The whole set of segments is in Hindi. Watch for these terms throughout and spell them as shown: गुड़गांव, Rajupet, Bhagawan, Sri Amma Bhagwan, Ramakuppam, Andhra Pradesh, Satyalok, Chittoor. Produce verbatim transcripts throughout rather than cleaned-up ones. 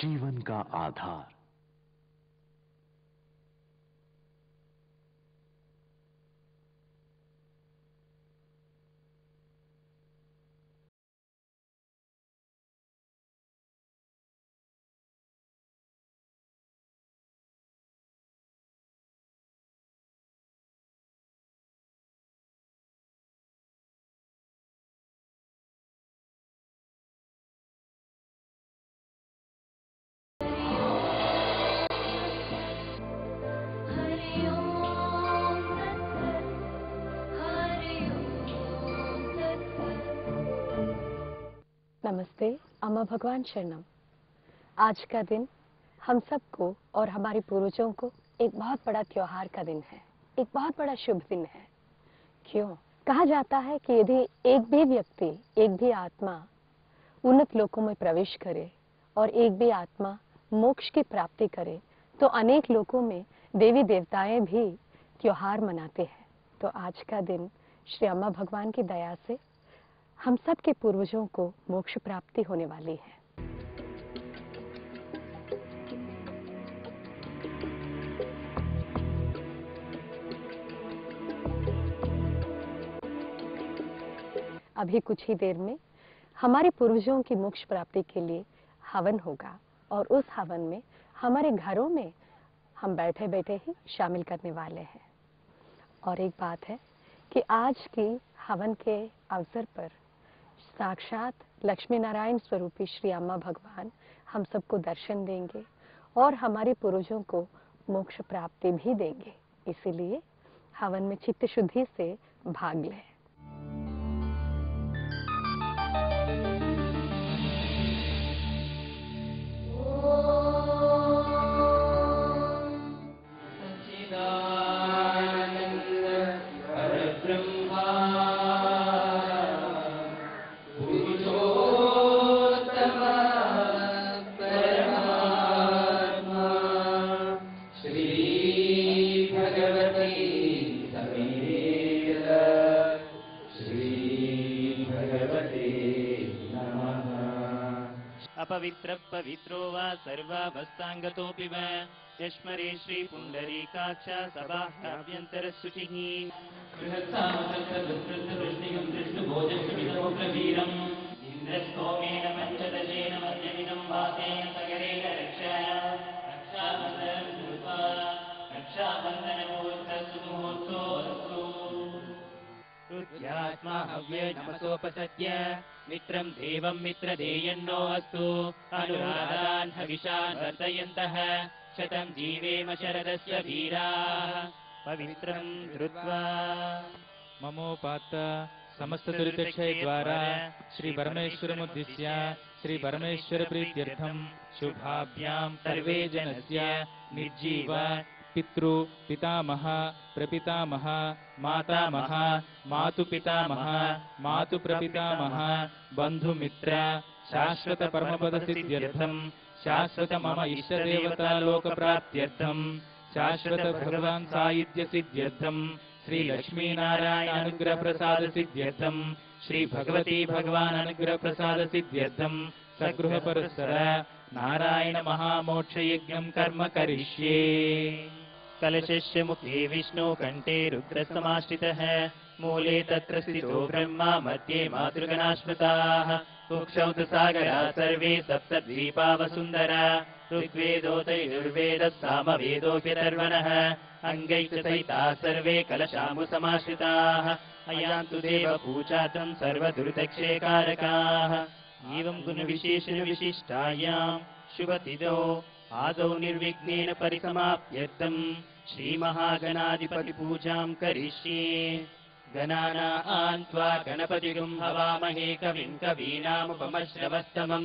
जीवन का आधार। नमस्ते, अम्मा भगवान शरणम। आज का दिन हम सबको और हमारे पूर्वजों को एक बहुत बड़ा त्योहार का दिन है, एक बहुत बड़ा शुभ दिन है। क्यों? कहा जाता है कि यदि एक भी व्यक्ति, एक भी आत्मा उन्नत लोकों में प्रवेश करे और एक भी आत्मा मोक्ष की प्राप्ति करे तो अनेक लोकों में देवी देवताएं भी त्योहार मनाते हैं। तो आज का दिन श्री अम्मा भगवान की दया से हम सब के पूर्वजों को मोक्ष प्राप्ति होने वाली है। अभी कुछ ही देर में हमारे पूर्वजों की मोक्ष प्राप्ति के लिए हवन होगा और उस हवन में हमारे घरों में हम बैठे बैठे ही शामिल करने वाले हैं। और एक बात है कि आज की हवन के अवसर पर साक्षात लक्ष्मी नारायण स्वरूपी श्री अम्मा भगवान हम सबको दर्शन देंगे और हमारे पुरुषों को मोक्ष प्राप्ति भी देंगे। इसीलिए हवन में चित्त शुद्धि से भाग लें। पवित्रो वा सर्वाभस्तांगतोपि वा यस्मरे श्री पुंडरीकाक्ष सभाव्यंतर शुचिः कृष्णस्तामसत्तवृष्टिकं कृष्णभोजस्मिदमप्रवीरं इन्द्रस्तोमेन पञ्चदशेन मध्यमिदं वातेन सगरेण रक्षाया रक्षाबन्धनं कृत्वा रक्षाबन्धनमुहूर्तस्तुमुहूर्तो अस्तु। रुद्रात्मा हव्ये नमसोपसत्य मित्रं देवं मित्रधेयन्नो अस्तु। अनुराधान् हविषान् वर्धयन्तः शतं जीवेम शरदस्य वीराः। पवित्रं धृत्वा ममोपात्त समस्तदुरितक्षय द्वारा श्री परमेश्वरमुद्दिश्य श्री परमेश्वर प्रीत्यर्थं शुभाभ्यां सर्वे जनस्य निर्जीव पितृ पितामह प्रपितामह मातामह मातुपितामह मातुप्रपितामह बंधुमित्र शाश्वत परमपद सिद्ध्यर्थं शाश्वत मम इष्टदेवता लोक प्राप्त्यर्थं शाश्वत भगवान सायुज्य सिद्ध्यर्थं श्री लक्ष्मी नारायण अनुग्रह प्रसाद सिद्ध्यर्थं श्री भगवती भगवान अनुग्रह प्रसाद सिद्ध्यर्थं सगृह परस्पर नारायण महामोक्ष यज्ञं कर्म करिष्ये। कलशस्य मुखे विष्णु कंठे रुद्रसमाश्रितः मूले तत्र स्थितो ब्रह्मा मध्ये मातृगणाश्रिताः उक्षौतसागरा सर्वे सप्तद्वीपा वसुन्धरा ऋग्वेदोतैर्वेदः सामवेदोऽप्यथर्वणः अंगैश्च सहिताः सर्वे कलशाम्बुसमाश्रिताः अयान्तु देवपूजातं सर्वदुर्दक्षेकारकाः। एवं गुण विशेषण विशिष्टायां शुभतिदो आदौ निर्विघ्नेन परिसमाप्यर्थं श्री महागणाधिपति पूजां करिष्ये। गणानां त्वा गणपतिगुं हवामहे कविं कवीनामुपमश्रवस्तमं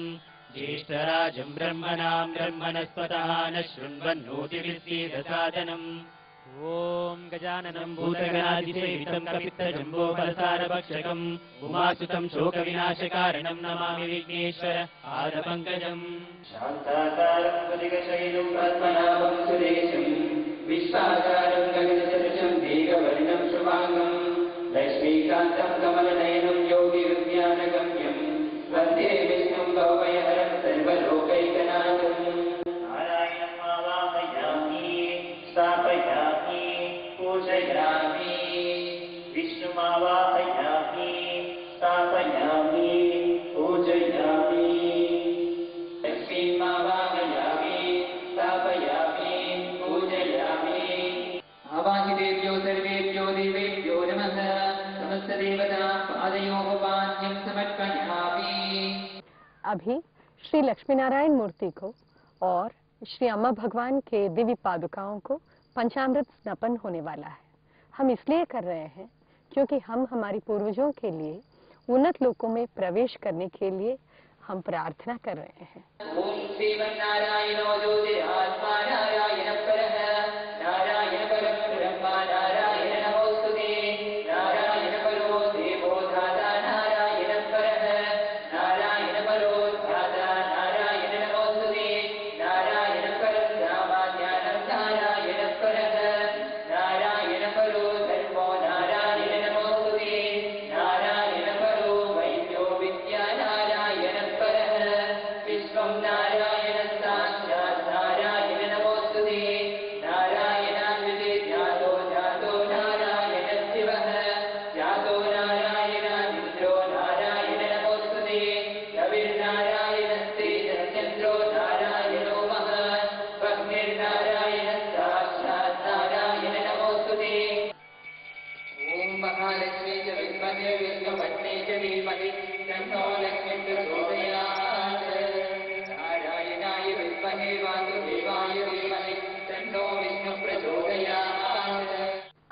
ज्येष्ठराजं ब्रह्मणां ब्रह्मणस्पतः न शृण्वन्नोतिविद्येदसादनम्। ओम गजाननं भूतगणाधिसेवितं कपित्थजम्बोपसारभक्षकं उमासुतं शोकविनाशकारणं नमामि विघ्नेश्वर आदपङ्कजं। शान्ताकारं भुजगशयनं पद्मनाभं सुरेशं विश्वाकारं गगनचतुष्टं मेघवर्णं शुभांगं लक्ष्मीकान्तं कमलनयनं योगिविज्ञानगम्यं वन्दे विष्णुं भवभयहरं सर्वलोकैकनाथम्। आवाहयामि स्थापयामि पूजयामि। आवाहितेभ्यो सर्वेभ्यो देवेभ्यो नमः। समस्त देवता पादयोः पाद्यं समर्पयामि। अभी श्री लक्ष्मी नारायण मूर्ति को और श्री अम्मा भगवान के दिव्य पादुकाओं को पंचामृत स्नापन होने वाला है। हम इसलिए कर रहे हैं क्योंकि हम हमारे पूर्वजों के लिए उन्नत लोकों में प्रवेश करने के लिए हम प्रार्थना कर रहे हैं।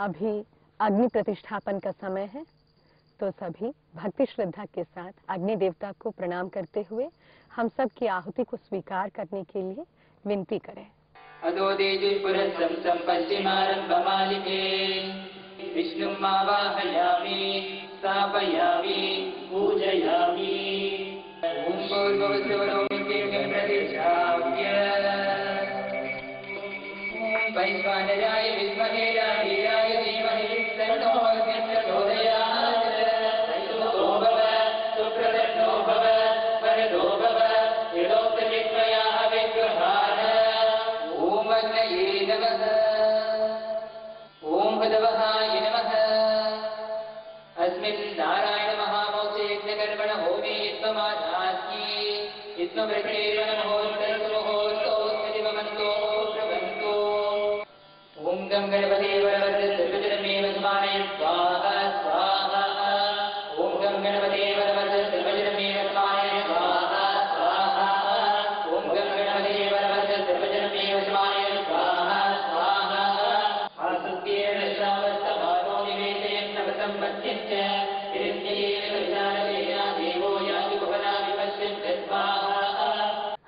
अभी अग्नि प्रतिष्ठापन का समय है, तो सभी भक्ति श्रद्धा के साथ अग्नि देवता को प्रणाम करते हुए हम सब की आहुति को स्वीकार करने के लिए विनती करें।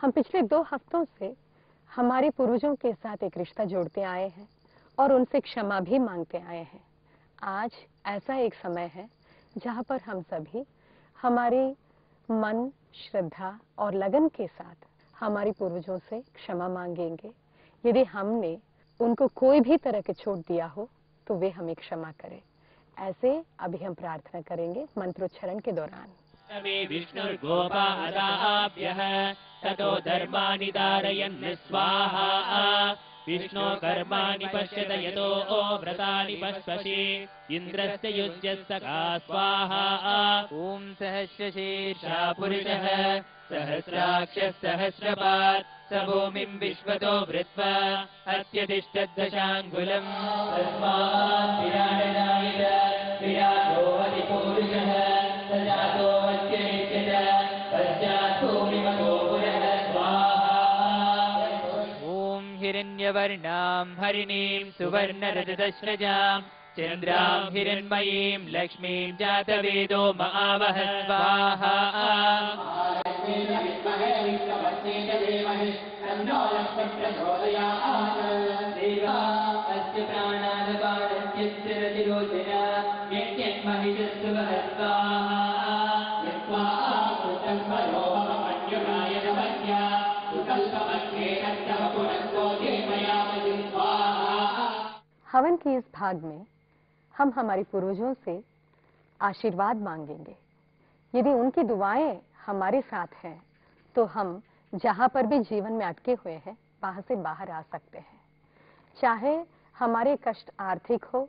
हम पिछले दो हफ्तों से हमारे पूर्वजों के साथ एक रिश्ता जोड़ते आए हैं और उनसे क्षमा भी मांगते आए हैं। आज ऐसा एक समय है जहाँ पर हम सभी हमारे मन, श्रद्धा और लगन के साथ हमारे पूर्वजों से क्षमा मांगेंगे। यदि हमने उनको कोई भी तरह के छूट दिया हो तो वे हमें क्षमा करें। ऐसे अभी हम प्रार्थना करेंगे मंत्रोच्चारण के दौरान। तमे विष्णुर्गोपादाभ्यः ततो धर्माणि धारयन् स्वाहा। विष्णो कर्माणि पश्यत यतो व्रतानि पश्यसि। इन्द्रस्य युज्यस्य स्वाहा। ॐ सहस्रशीर्षा पुरुषः सहस्राक्षः सहस्रपात् स भूमिं विश्वतो वृत्वा अत्यतिष्ठत् दशाङ्गुलम्। तस्मात् विराजनाय विराजो अधिपुरुषः सदातो वर्णां हरिणीं सुवर्णरजतश्रजां चन्द्रां हिरण्मयीं लक्ष्मीं जातवेदो महावह स्वाहा। हवन के इस भाग में हम हमारे पूर्वजों से आशीर्वाद मांगेंगे। यदि उनकी दुआएं हमारे साथ हैं तो हम जहां पर भी जीवन में अटके हुए हैं वहां से बाहर आ सकते हैं। चाहे हमारे कष्ट आर्थिक हो,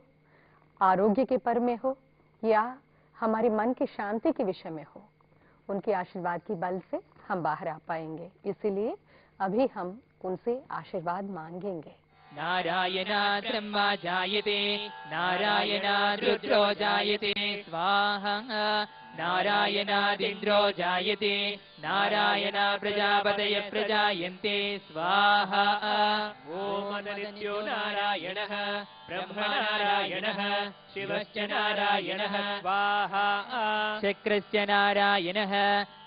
आरोग्य के पर में हो या हमारे मन की शांति के विषय में हो, उनके आशीर्वाद की बल से हम बाहर आ पाएंगे। इसीलिए अभी हम उनसे आशीर्वाद मांगेंगे। नारायणा ब्रह्मा जायते, नारायणा रुद्रो जायते स्वाहा, नारायणा इंद्रो जायते, नारायणा प्रजापतय प्रजायन्ते स्वाहा। ओम अनन्यो नारायणः, ब्रह्म नारायणः, शिवश्च नारायणः स्वाहा। चक्रस्य नारायणः,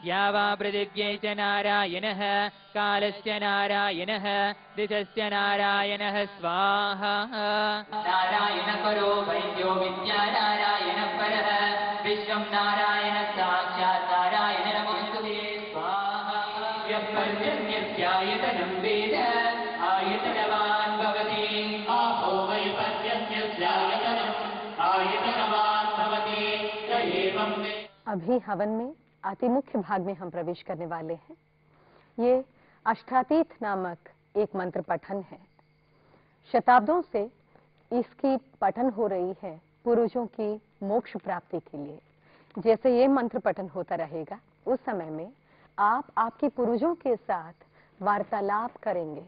द्यावा पृथिव्यै च नारायणः, कालस्य नारायणः, दिशस्य नारायणः स्वाहा। नारायण परो वैद्यो विद्यानारायण परः, विश्वं नारायण साक्षात् नारायण नमोस्तुते स्वाहा। यः पर्जन्यस्यायतनं वेद आयतनवान् भवति, आहो वै पर्जन्यस्यायतनं आयतनवान् भवति स एवं मे। अभी हवन में अति मुख्य भाग में हम प्रवेश करने वाले हैं। ये अष्टातीत नामक एक मंत्र पठन है। शताब्दों से इसकी पठन हो रही है पुरुषों की मोक्ष प्राप्ति के लिए। जैसे ये मंत्र पठन होता रहेगा, उस समय में आप आपके पुरुषों के साथ वार्तालाप करेंगे,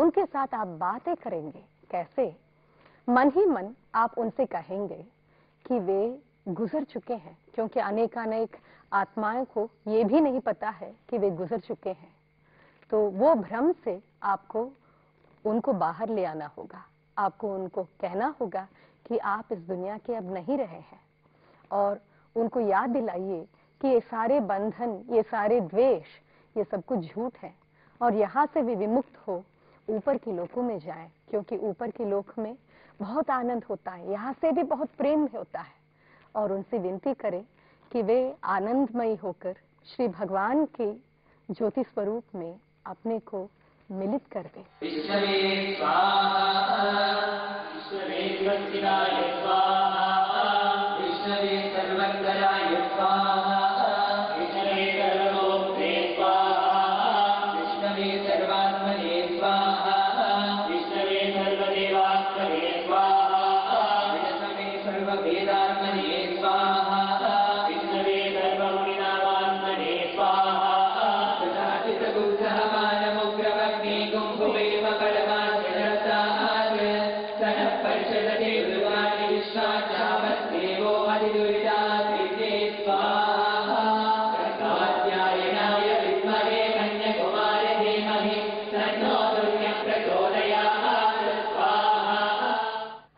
उनके साथ आप बातें करेंगे। कैसे? मन ही मन आप उनसे कहेंगे कि वे गुजर चुके हैं, क्योंकि अनेकानेक आत्माएं को ये भी नहीं पता है कि वे गुजर चुके हैं। तो वो भ्रम से आपको उनको बाहर ले आना होगा। आपको उनको कहना होगा कि आप इस दुनिया के अब नहीं रहे हैं, और उनको याद दिलाइए कि ये सारे बंधन, ये सारे द्वेष, ये सब कुछ झूठ है, और यहाँ से भी विमुक्त हो ऊपर की लोकों में जाएं, क्योंकि ऊपर के लोक में बहुत आनंद होता है, यहाँ से भी बहुत प्रेम होता है। और उनसे विनती करें कि वे आनंदमयी होकर श्री भगवान के ज्योति स्वरूप में अपने को मिलित कर दें। विश्वे स्वाहा, विश्वे स्वस्तिनाय स्वाहा, विश्वे सर्वंगराय स्वाहा, विश्वे सर्वोपे स्वाहा, विश्वे सर्वात्मने स्वाहा, विश्वे सर्वदेवात्मने स्वाहा, विश्वे सर्ववेदात्मने स्वाहा, विश्वे सर्वगुणात्मने स्वाहा।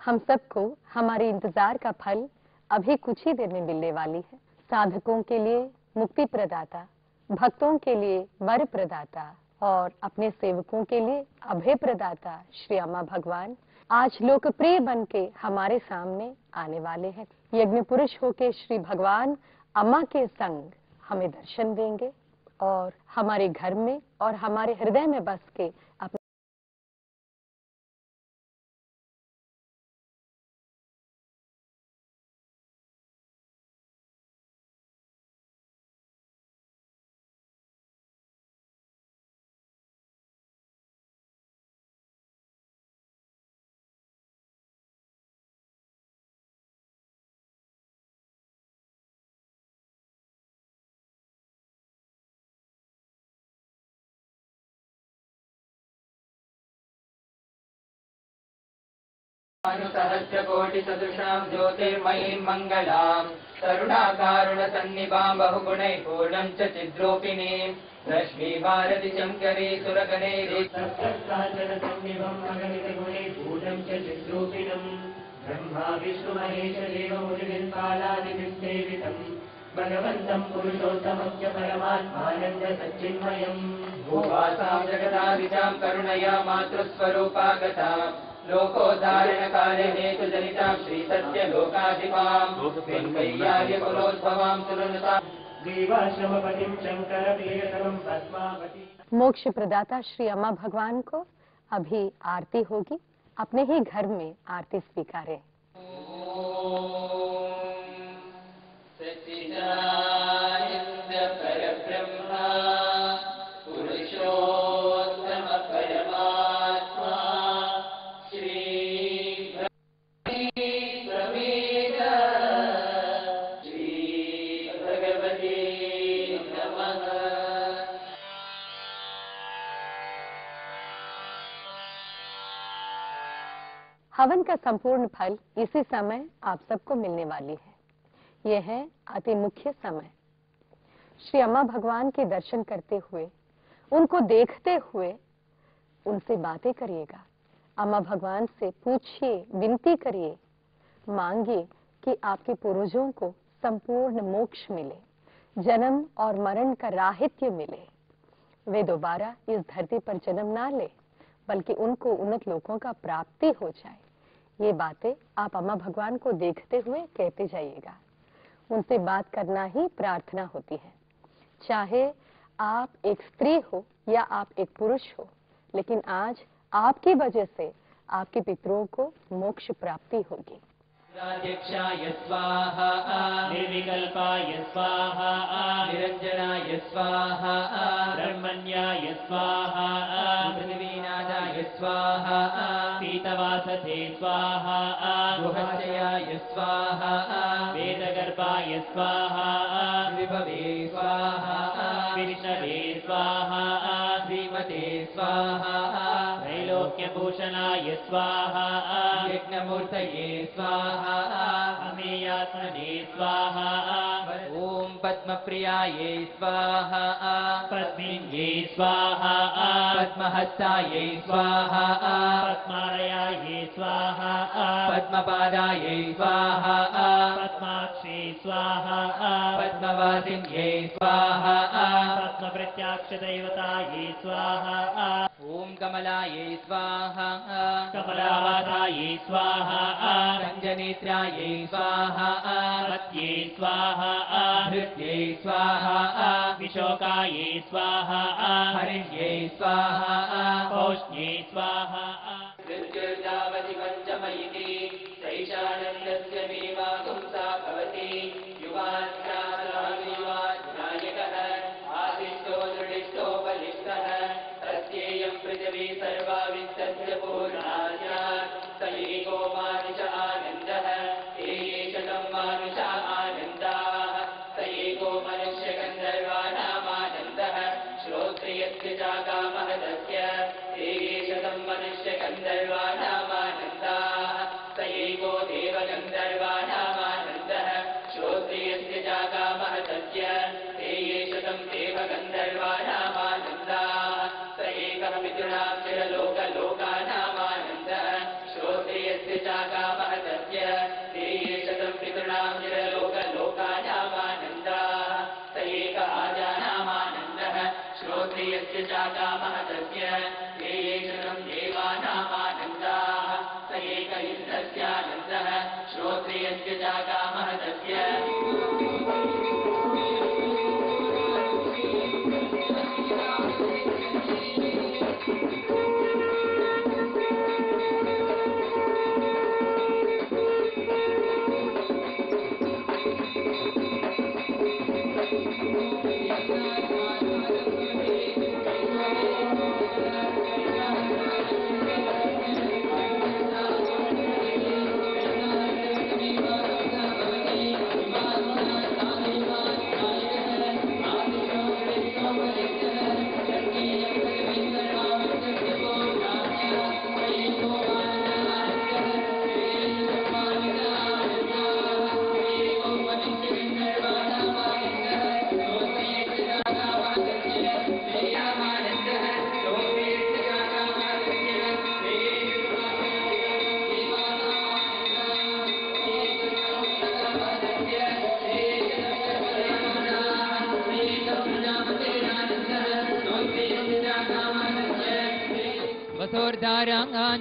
हम सबको हमारे इंतजार का फल अभी कुछ ही देर में मिलने वाली है। साधकों के लिए मुक्ति प्रदाता, भक्तों के लिए वर प्रदाता और अपने सेवकों के लिए अभय प्रदाता श्री अम्मा भगवान आज लोकप्रिय बन के हमारे सामने आने वाले हैं। यज्ञ पुरुष होके श्री भगवान अम्मा के संग हमें दर्शन देंगे और हमारे घर में और हमारे हृदय में बस के अपने सहस्रकोटिसदृशां ज्योतिर्मयीं मङ्गलां करुणाकारुणसन्निभां बहुगुणैः पूर्णं च चिद्रूपिणीं रश्मिभारति शङ्करी सुरगणैर्गुणैर्पूर्णं ब्रह्मा विष्णुमहेशदेवमुनिपालादिभिस्सेवितं भगवन्तं पुरुषोत्तमं च परमात्मानं च सच्चिन्मयं भूवासां जगदादिजां करुणया मातृस्वरूपागतां लोकोद्धारणकाले हेतुजनितां श्रीसत्यलोकाधिपां वेङ्कय्यार्यकुलोद्भवां तुलनुतां देवाश्रमपतिं शङ्करप्रियतमं पद्मावतीं। मोक्ष प्रदाता श्री अम्मा भगवान को अभी आरती होगी, अपने ही घर में आरती स्वीकारें। हवन का संपूर्ण फल इसी समय आप सबको मिलने वाली है। यह है अति मुख्य समय। श्री अम्मा भगवान के दर्शन करते हुए, उनको देखते हुए उनसे बातें करिएगा। अम्मा भगवान से पूछिए, विनती करिए, मांगिए कि आपके पूर्वजों को संपूर्ण मोक्ष मिले, जन्म और मरण का राहित्य मिले। वे दोबारा इस धरती पर जन्म ना ले, बल्कि उनको उन्नत लोकों का प्राप्ति हो जाए। ये बातें आप अम्मा भगवान को देखते हुए कहते जाइएगा। उनसे बात करना ही प्रार्थना होती है। चाहे आप एक स्त्री हो या आप एक पुरुष हो, लेकिन आज आपकी वजह से आपके पितरों को मोक्ष प्राप्ति होगी। राध्यक्षाय स्वाहा, निर्विकल्पाय स्वाहा, निरंजनाय स्वाहा, ब्रह्मण्याय स्वाहा, पृथ्वीनाथाय स्वाहा, पीतवासते स्वाहा, गुहस्याय स्वाहा, वेदगर्भाय स्वाहा, विभवे स्वाहा, विष्णवे स्वाहा, श्रीमते स्वाहा, त्रैलोक्यभूषणाय स्वाहा, यज्ञमूर्तये स्वाहा, अमेयात्मने स्वाहा, ओम पद्मप्रियाये स्वाहा, पद्मिन्ये स्वाहा, पद्महस्ताये स्वाहा, पद्मालयाये स्वाहा, पद्मपादाये स्वाहा, पद्माक्षे स्वाहा, पद्मवासिन्ये स्वाहा, पद्मप्रत्याक्षदेवताये स्वाहा, ओम कमलाये स्वाहा, कमलावाताये स्वाहा, रंजनेत्राये स्वाहा, पत्ये स्वाहा, हृत्ये स्वाहा, विशोकाये स्वाहा, हरिण्ये स्वाहा, पौष्ण्ये स्वाहा, ऋत्युर्जावति पञ्चमयिते सैषानन्दस्य मेवागं सा भवति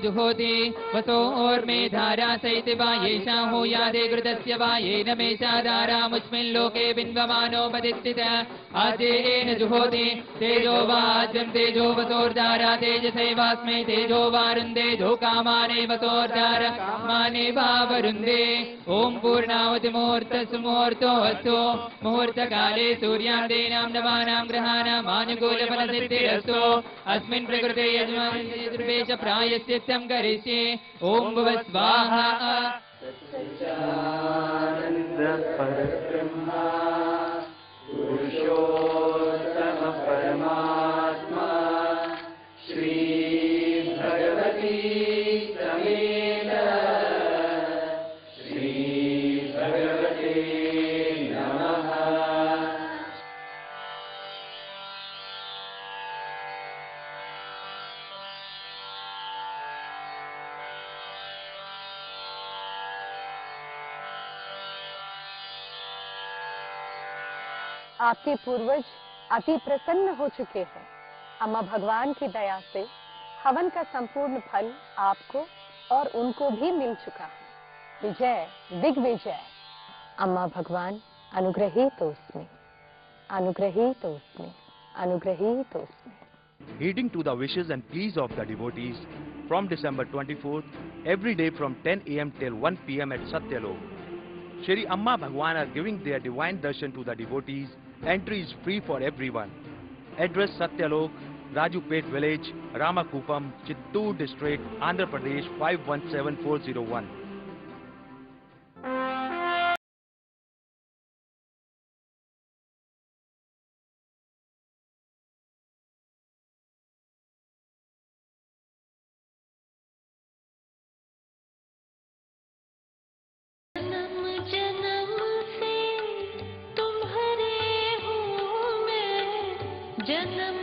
जुहोति वसो और मे धारा सैति वायेषा हो यादे घृतस्य वाये नमेषा धारा मुस्मिल्लोके बिन्वमानोपतिष्ठित आदेन जुहोति तेजो वाज्यं तेजो वसोर्धारा तेजसैवास्मै तेजो वारुन्दे जो कामाने वसोर्धारा कामाने वावरुन्दे। ओम पूर्णावतिमूर्तस्मुहूर्तो अस्तु मुहूर्तकाले सूर्यादीनां नवानां ग्रहाणां अनुकूलफलसिद्धिरस्तु अस्मिन् प्रकृते यजमानस्य च प्रायश्चित्तं तं करिष्ये। ओम भव स्वाहा। सच्चिदानन्द परब्रह्मा पुरुषोत्तम परमात्मा श्री भगवती समेत आपके पूर्वज अति प्रसन्न हो चुके हैं। अम्मा भगवान की दया से हवन का संपूर्ण फल आपको और उनको भी मिल चुका है। विजय दिग्विजय। अम्मा भगवान अनुग्रही तोस्मि, अनुग्रही तोस्मि, अनुग्रही तोस्मि। Heeding to the wishes and pleas of the devotees, from December twenty-fourth, every day from ten A M till one P M at Satyalok, Shri Amma Bhagwan are giving their divine darshan to the devotees. Entry is free for everyone. Address Satyalok, Rajupet village, Ramakuppam, Chittoor district, Andhra Pradesh five one seven four zero one. जन्म